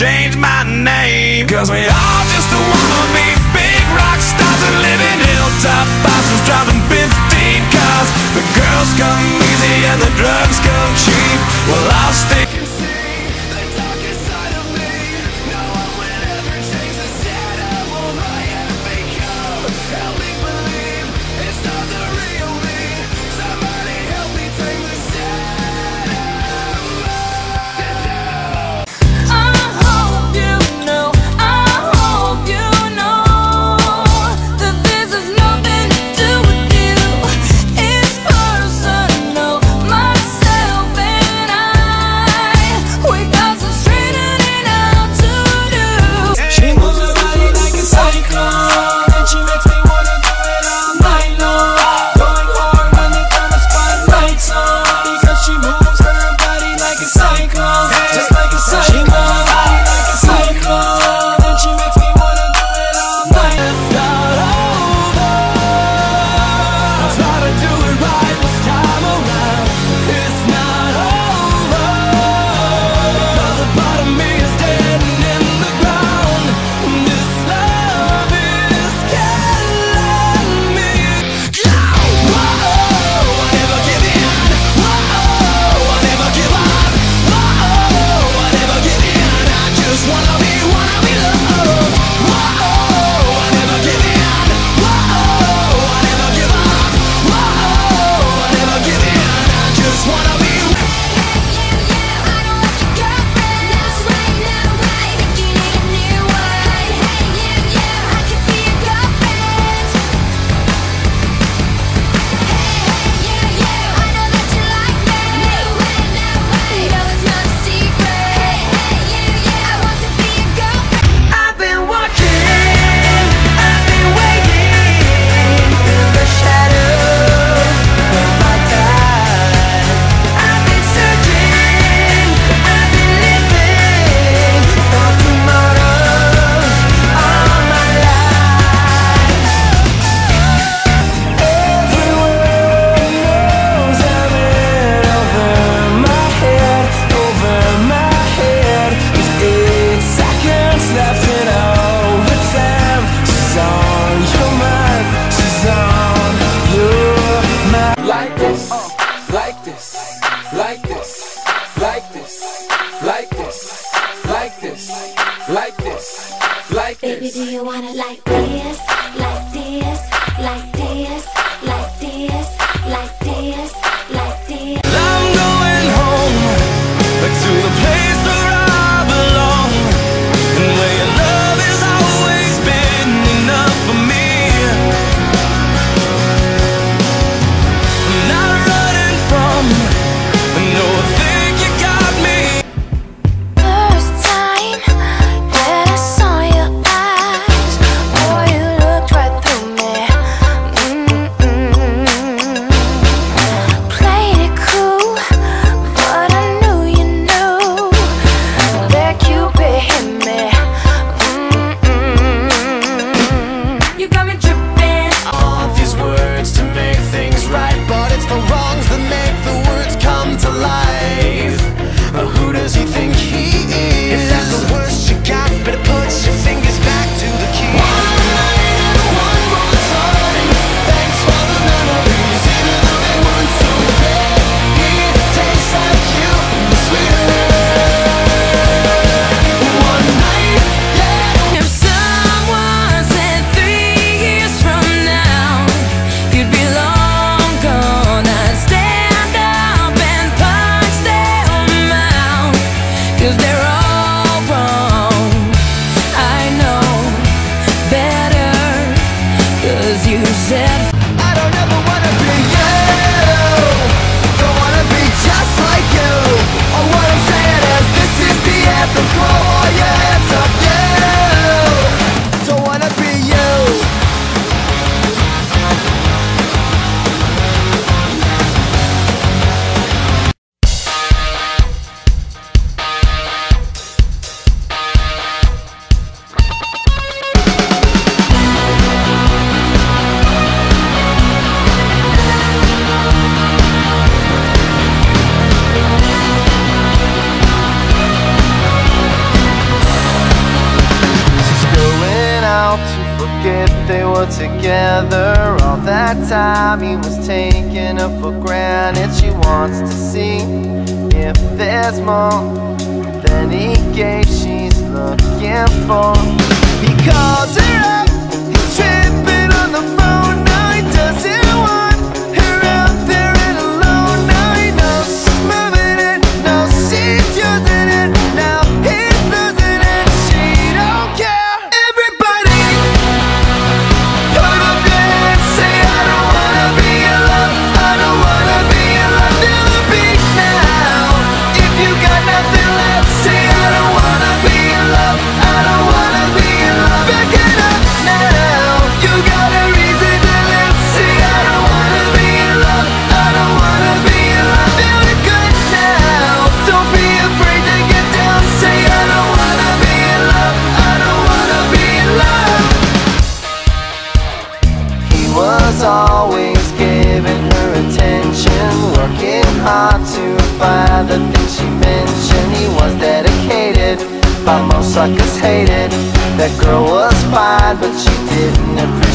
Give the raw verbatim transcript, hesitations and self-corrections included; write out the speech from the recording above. change my name. Cause we all just wanna be big rock stars and live in hilltop bosses driving fifteen cars. The girls come easy and the drugs come cheap. Well, I'll stay. Like this, like this, like this, like this, like this, like this. Baby, do you wanna like this, like this, like this, like this, like this, like this? I'm going home, back to the place where I belong, and where your love has always been enough for me. I'm not running from. No, I think you got me. First time that I saw your eyes, oh, they were together all that time. He was taking her for granted. She wants to see if there's more than he gave she's looking for. He calls her up, he's tripping on the phone. Now he doesn't want her out there and alone. Now he knows she's moving in, knows she's using it. Now he's losing it, she don't care. Everybody, put up your hands, say I don't wanna be in love, I don't wanna be in love. Never be now, if you got nothing left, say I don't wanna be in love, I don't wanna be in love. Back it up now, you got a reason to live, say I don't wanna be in love, I don't wanna be in love. Feeling good now, don't be afraid to get down, say I don't wanna be in love, I don't wanna be in love. He was always giving her attention, working hard to buy the things she mentioned. He was dedicated, but most suckers hated. That girl was fine, but she didn't appreciate